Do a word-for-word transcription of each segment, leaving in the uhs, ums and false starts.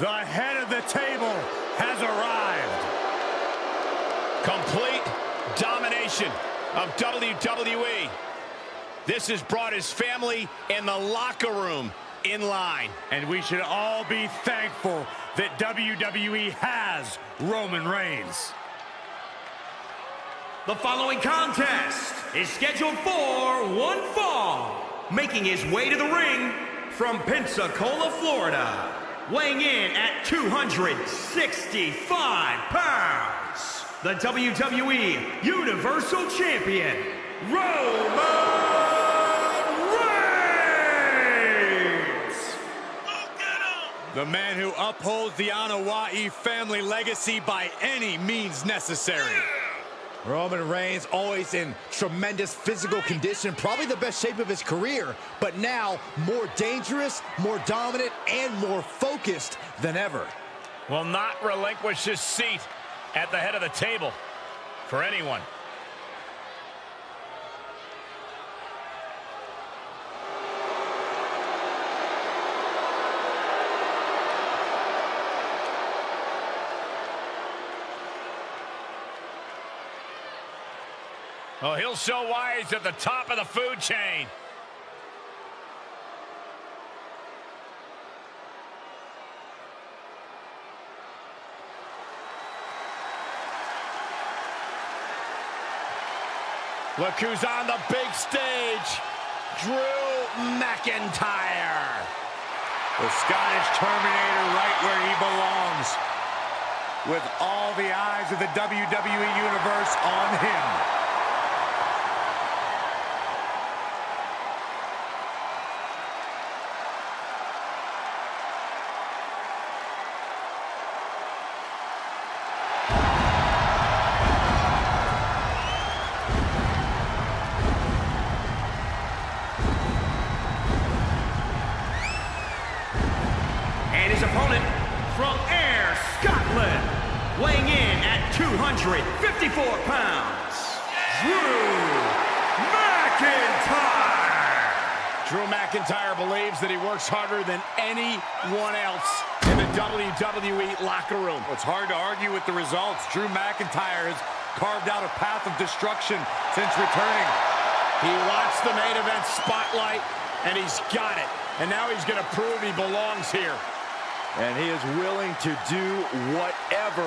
The head of the table has arrived. Complete domination of W W E. This has brought his family and the locker room in line. And we should all be thankful that W W E has Roman Reigns. The following contest is scheduled for one fall. Making his way to the ring from Pensacola, Florida. Weighing in at two hundred sixty-five pounds, the W W E Universal Champion, Roman Reigns! Go get him! The man who upholds the Anoa'i family legacy by any means necessary. Yeah. Roman Reigns, always in tremendous physical condition, probably the best shape of his career, but now more dangerous, more dominant, and more focused than ever. Will not relinquish his seat at the head of the table for anyone. Well, he'll show why he's at the top of the food chain. Look who's on the big stage, Drew McIntyre. The Scottish Terminator right where he belongs, with all the eyes of the W W E Universe on him. From Ayr, Scotland, weighing in at two hundred fifty-four pounds, Drew McIntyre. Drew McIntyre believes that he works harder than anyone else in the W W E locker room. It's hard to argue with the results. Drew McIntyre has carved out a path of destruction since returning. He watched the main event spotlight, and he's got it. And now he's going to prove he belongs here. And he is willing to do whatever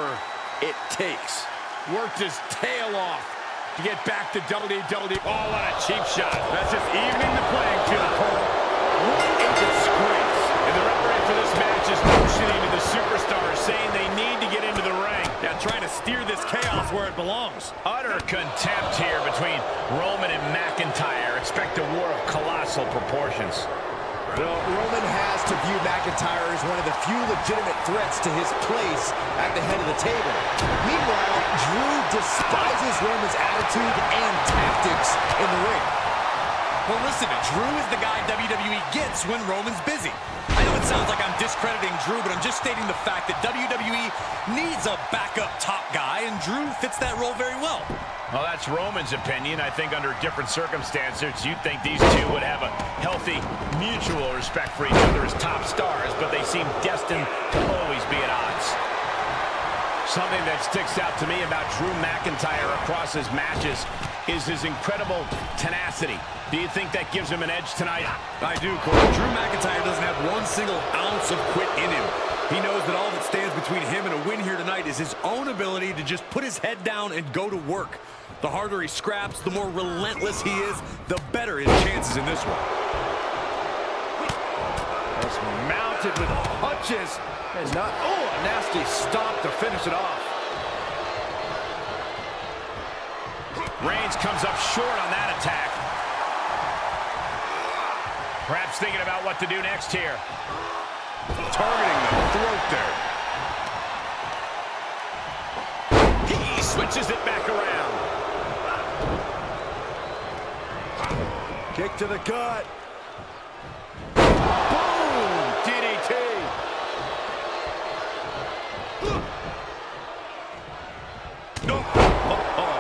it takes. Worked his tail off to get back to W W E. All on a cheap shot. That's just evening the playing field, Cole. What a disgrace. And the referee for this match is motioning to the superstars, saying they need to get into the ring. Yeah, trying to steer this chaos where it belongs. Utter contempt here between Roman and McIntyre. Expect a war of colossal proportions. Well, Roman has to view McIntyre as one of the few legitimate threats to his place at the head of the table. Meanwhile, Drew despises Roman's attitude and tactics in the ring. Well, listen, Drew is the guy W W E gets when Roman's busy. I know it sounds like I'm discrediting Drew, but I'm just stating the fact that W W E needs a backup top guy, and Drew fits that role very well. Well, that's Roman's opinion. I think under different circumstances, you'd think these two would have a healthy, mutual respect for each other as top stars, but they seem destined to always be at odds. Something that sticks out to me about Drew McIntyre across his matches is his incredible tenacity. Do you think that gives him an edge tonight? I do, Cole. Drew McIntyre doesn't have one single ounce of quit in him. He knows that all that stands between him and a win here tonight is his own ability to just put his head down and go to work. The harder he scraps, the more relentless he is, the better his chances in this one. That's mounted with punches. And not, oh, a nasty stomp to finish it off. Reigns comes up short on that attack. Perhaps thinking about what to do next here. Targeting the throat there. He switches it back around. Kick to the gut. Boom! D D T. No. Uh-oh.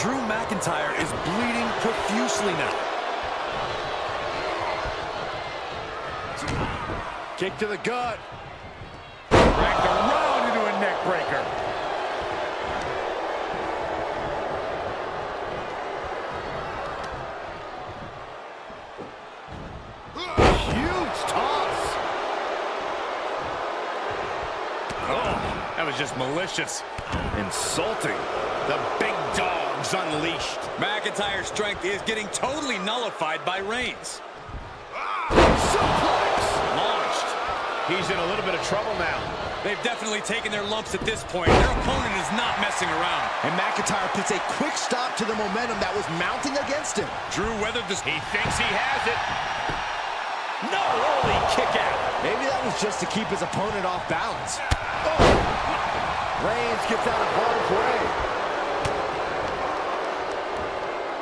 Drew McIntyre is bleeding profusely now. Kick to the gut. Boom! backbreaker. Huge toss. Oh, that was just malicious. Insulting. The big dog's unleashed. McIntyre's strength is getting totally nullified by Reigns. He's in a little bit of trouble now. They've definitely taken their lumps at this point. Their opponent is not messing around. And McIntyre puts a quick stop to the momentum that was mounting against him. Drew weathered this. He thinks he has it. No, holy kick out. Maybe that was just to keep his opponent off balance. Oh. Reigns gets out of harm's way.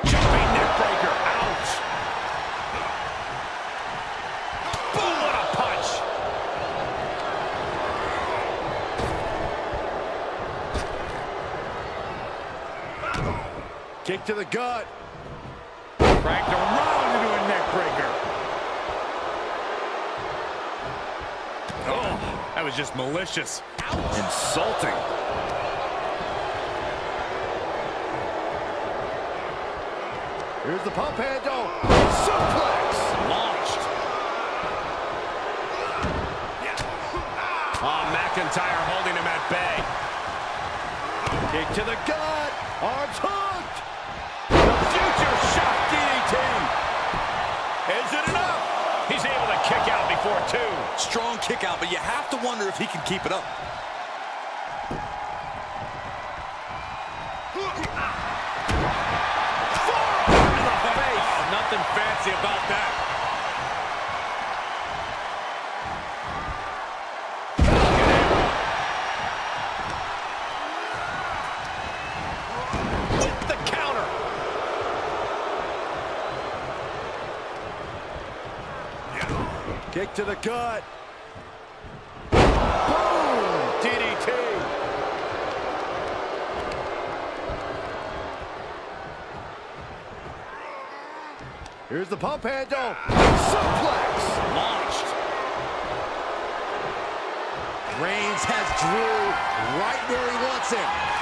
Jumping neck breaker. Ouch. Kick to the gut. Cracked around into a neck breaker. Oh, that was just malicious. Ouch. Insulting. Here's the pump handle. Suplex. Launched. Yeah. Oh, McIntyre holding him at bay. Kick to the gut. Arms hooked. Future shot D D T. Is it enough? He's able to kick out before two. Strong kick out, but you have to wonder if he can keep it up. Four in the face. Nothing fancy about that. Kick to the gut. Boom! D D T. Here's the pump handle. Suplex. Launched. Reigns has Drew right where he wants him.